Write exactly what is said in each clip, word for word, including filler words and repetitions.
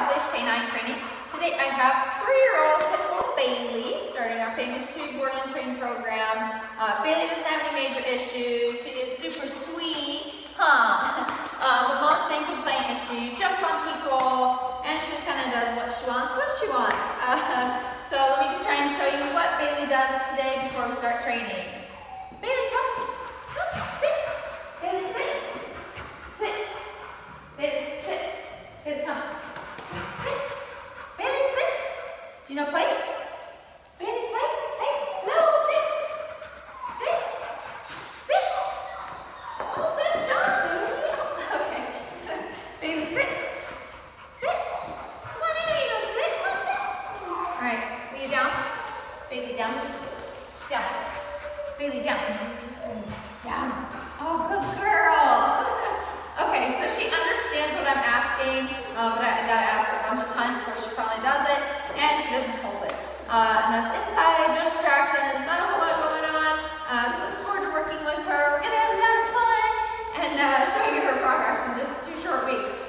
English Canine Training. Today I have three-year-old pit bull Bailey starting our famous two-board and train program. Uh, Bailey doesn't have any major issues. She is super sweet, huh? Uh, but mom's main complaint is she jumps on people and she just kind of does what she wants, what she wants. Uh, so let me just try and show you what Bailey does today before we start training. Bailey, come. Come, sit. Bailey, sit. Sit. Bailey, sit. Bailey, come. Sit. Bailey, sit. Do you know place? Bailey, place. Hey, no, place. Sit. Sit. Oh, good job, Bailey. Okay. Bailey, sit. Sit. Come on, Bailey, you go sit. Come on, sit. All right, will you down? Bailey, down. Down. Bailey, down. Down. Oh, good girl. Okay, so she understands what I'm asking, um, but I, I gotta ask a bunch of times before she finally does it, and she doesn't hold it. Uh, and that's inside, no distractions, not a whole lot going on. Uh, so look forward to working with her. We're gonna have a lot of fun and uh, showing you her progress in just two short weeks.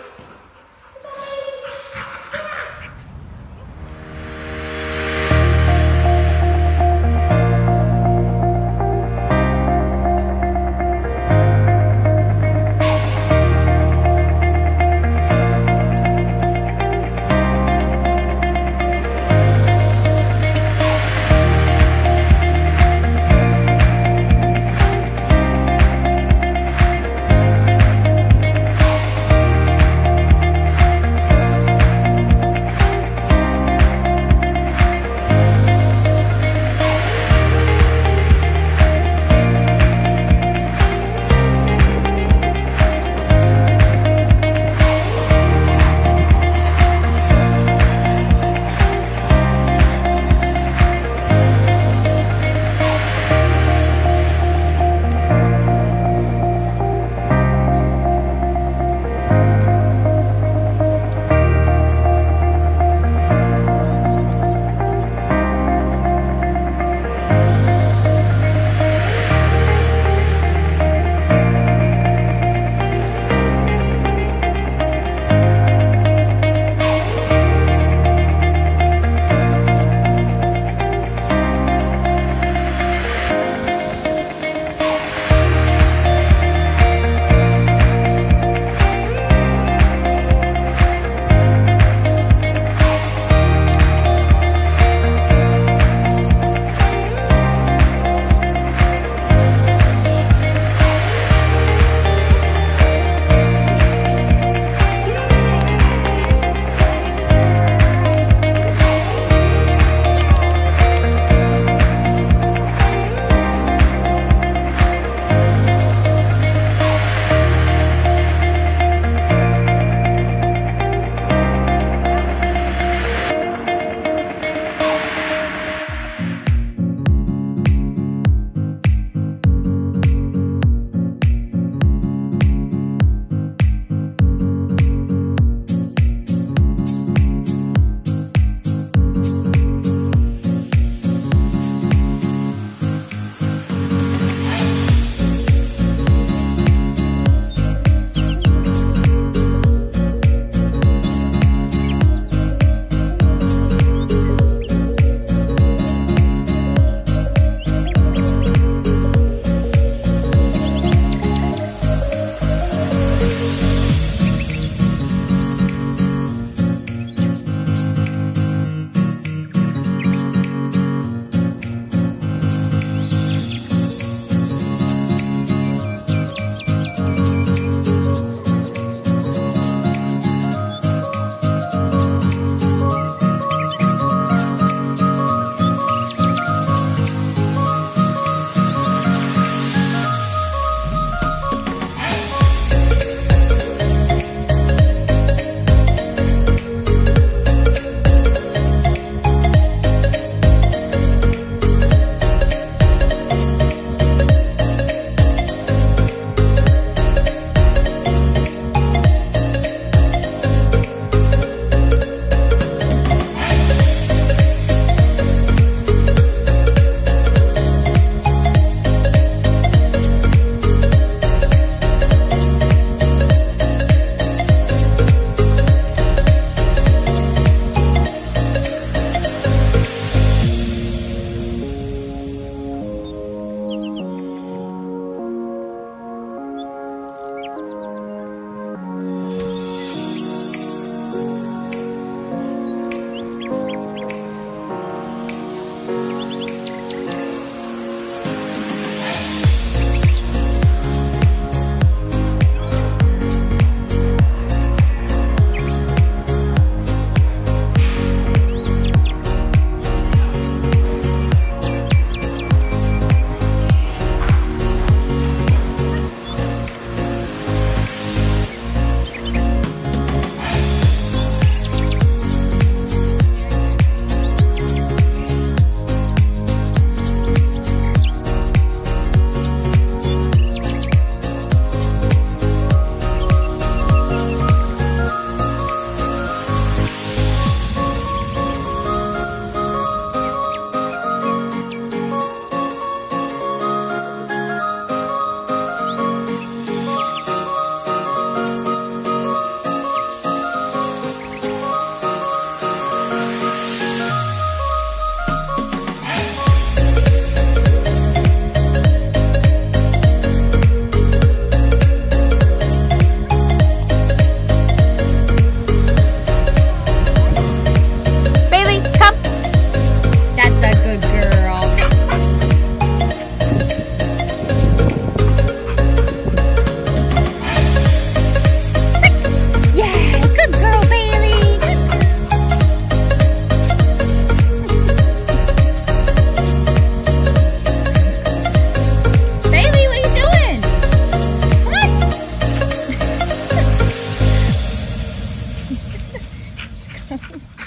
sometimes.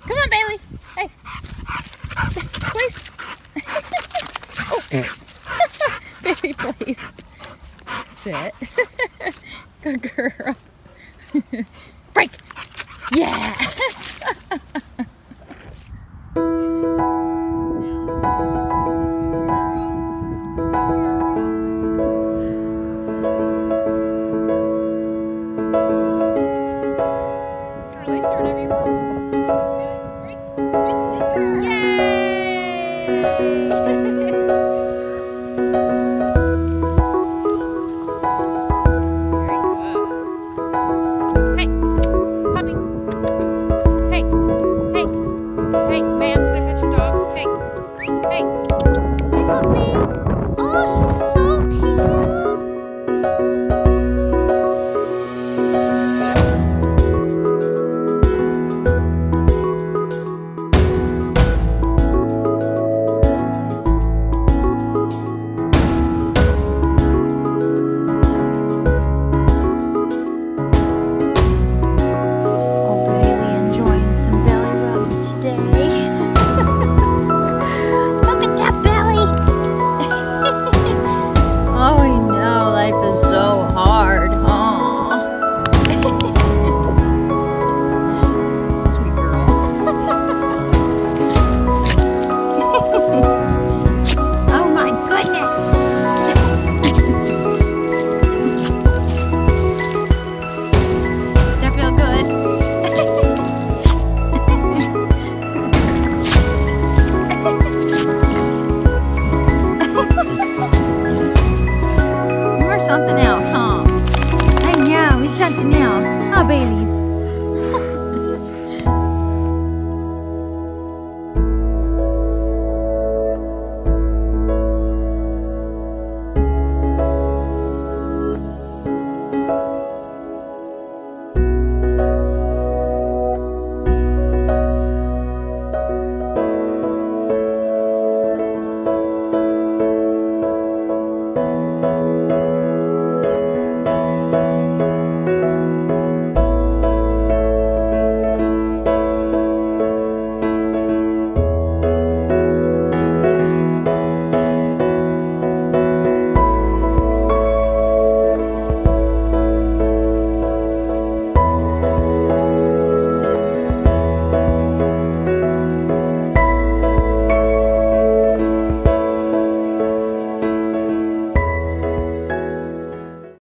Come on, Bailey. Hey. Please. Oh. Bailey, please. Sit. Good girl. Break. Yeah. Something else, huh? I know, it's something else. Oh, Bailey's.